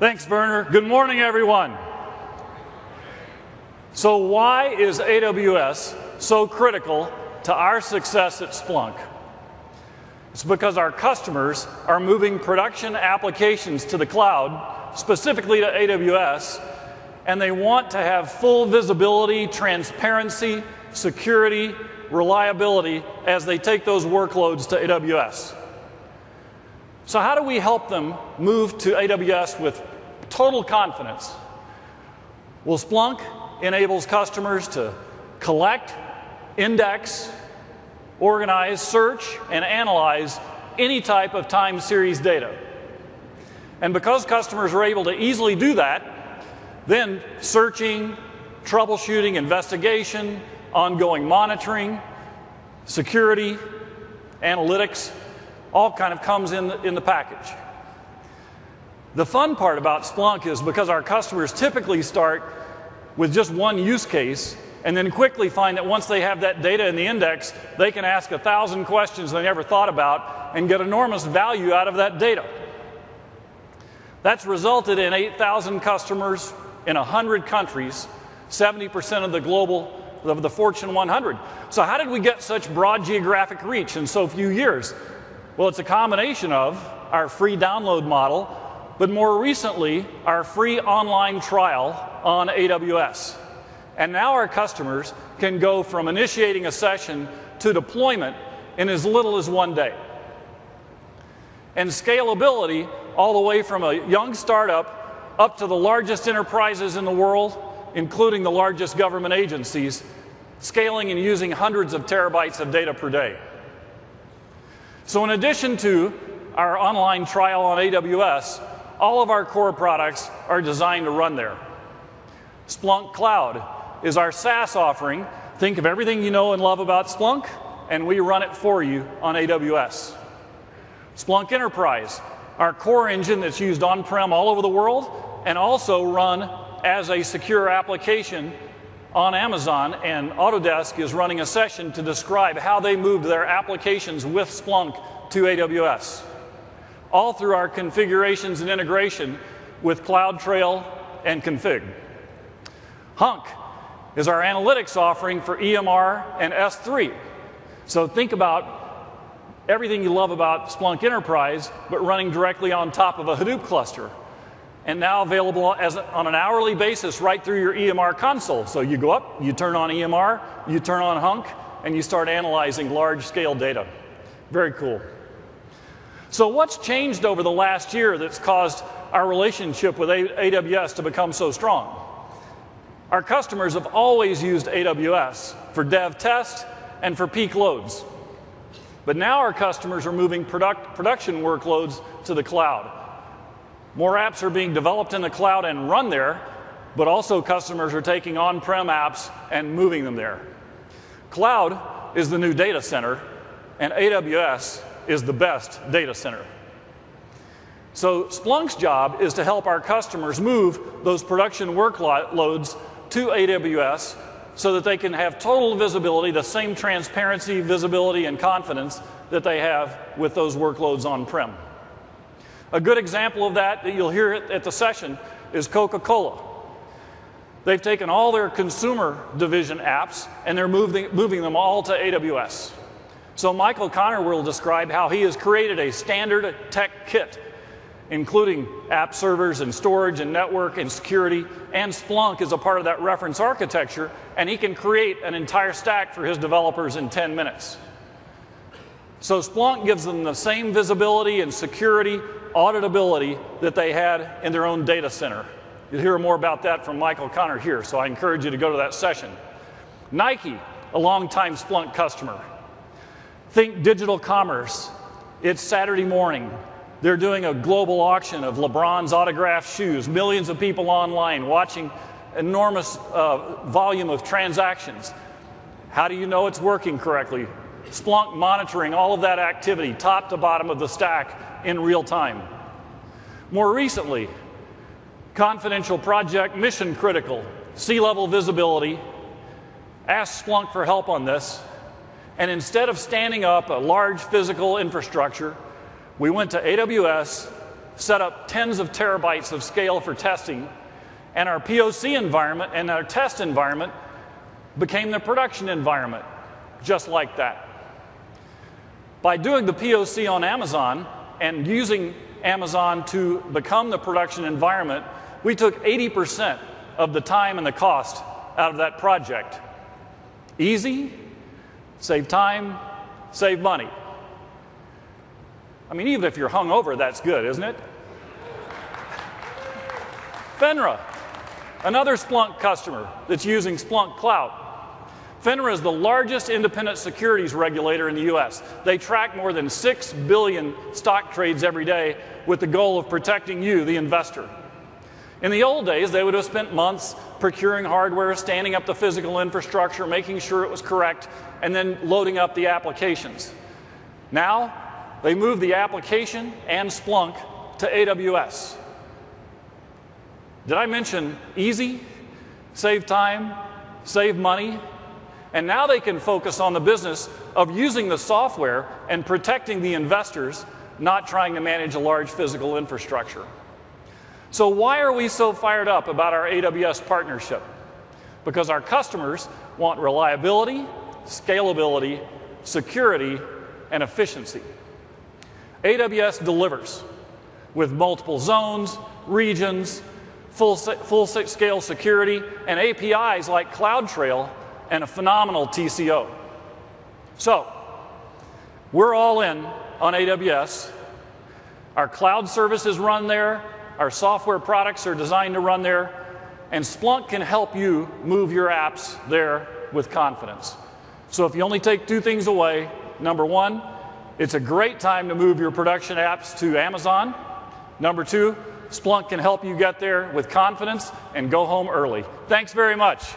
Thanks, Werner. Good morning, everyone. So why is AWS so critical to our success at Splunk? It's because our customers are moving production applications to the cloud, specifically to AWS, and they want to have full visibility, transparency, security, reliability as they take those workloads to AWS. So how do we help them move to AWS with total confidence? Well, Splunk enables customers to collect, index, organize, search, and analyze any type of time series data. And because customers are able to easily do that, then searching, troubleshooting, investigation, ongoing monitoring, security, analytics, all kind of comes in the package. The fun part about Splunk is because our customers typically start with just one use case and then quickly find that once they have that data in the index, they can ask 1,000 questions they never thought about and get enormous value out of that data. That's resulted in 8,000 customers in 100 countries, 70% of the global of the Fortune 100. So how did we get such broad geographic reach in so few years? Well, it's a combination of our free download model, but more recently, our free online trial on AWS. And now our customers can go from initiating a session to deployment in as little as one day. And scalability all the way from a young startup up to the largest enterprises in the world, including the largest government agencies, scaling and using hundreds of terabytes of data per day. So in addition to our online trial on AWS, all of our core products are designed to run there. Splunk Cloud is our SaaS offering. Think of everything you know and love about Splunk, and we run it for you on AWS. Splunk Enterprise, our core engine that's used on-prem all over the world and also run as a secure application on Amazon, and Autodesk is running a session to describe how they moved their applications with Splunk to AWS, all through our configurations and integration with CloudTrail and Config. HUNC is our analytics offering for EMR and S3. So think about everything you love about Splunk Enterprise, but running directly on top of a Hadoop cluster, and now available on an hourly basis right through your EMR console. So you go up, you turn on EMR, you turn on HUNC, and you start analyzing large-scale data. Very cool. So what's changed over the last year that's caused our relationship with AWS to become so strong? Our customers have always used AWS for dev test and for peak loads. But now our customers are moving production workloads to the cloud. More apps are being developed in the cloud and run there, but also customers are taking on-prem apps and moving them there. Cloud is the new data center, and AWS is the best data center. So Splunk's job is to help our customers move those production workloads to AWS so that they can have total visibility, the same transparency, visibility, and confidence that they have with those workloads on-prem. A good example of that you'll hear at the session is Coca-Cola. They've taken all their consumer division apps and they're moving them all to AWS. So Michael Connor will describe how he has created a standard tech kit, including app servers and storage and network and security, and Splunk is a part of that reference architecture, and he can create an entire stack for his developers in 10 minutes. So Splunk gives them the same visibility and security, auditability that they had in their own data center. You'll hear more about that from Michael Connor here, so I encourage you to go to that session. Nike, a longtime Splunk customer. Think digital commerce. It's Saturday morning. They're doing a global auction of LeBron's autographed shoes, millions of people online watching enormous volume of transactions. How do you know it's working correctly? Splunk monitoring all of that activity, top to bottom of the stack in real time. More recently, confidential project, mission critical, C-level visibility. Ask Splunk for help on this. And instead of standing up a large physical infrastructure, we went to AWS, set up tens of terabytes of scale for testing, and our POC environment and our test environment became the production environment, just like that. By doing the POC on Amazon and using Amazon to become the production environment, we took 80% of the time and the cost out of that project. Easy, save time, save money. I mean, even if you're hungover, that's good, isn't it? FINRA, another Splunk customer that's using Splunk Cloud. FINRA is the largest independent securities regulator in the US. They track more than 6 billion stock trades every day with the goal of protecting you, the investor. In the old days, they would have spent months procuring hardware, standing up the physical infrastructure, making sure it was correct, and then loading up the applications. Now, they move the application and Splunk to AWS. Did I mention easy, save time, save money? And now they can focus on the business of using the software and protecting the investors, not trying to manage a large physical infrastructure. So why are we so fired up about our AWS partnership? Because our customers want reliability, scalability, security, and efficiency. AWS delivers with multiple zones, regions, full-scale security, and APIs like CloudTrail, and a phenomenal TCO. So, we're all in on AWS. Our cloud services run there, our software products are designed to run there, and Splunk can help you move your apps there with confidence. So if you only take two things away, number one, it's a great time to move your production apps to Amazon. Number two, Splunk can help you get there with confidence and go home early. Thanks very much.